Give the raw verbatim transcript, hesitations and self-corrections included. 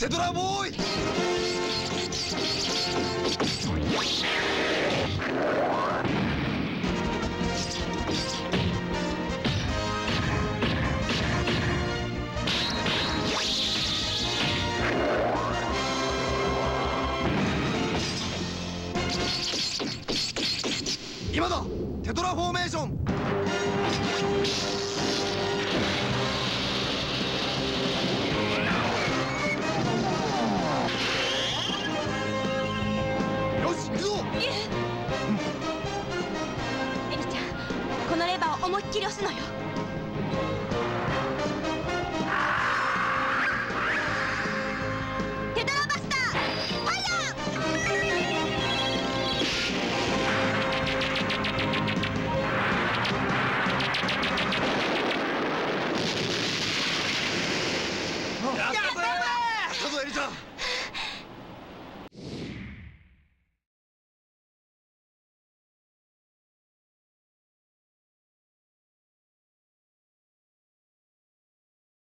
テトラボーイ。今だ、テトラフォーメーション。思いっきり押すのよ。テトラバスターファイヤー！やったぜ！やったぞエリザ！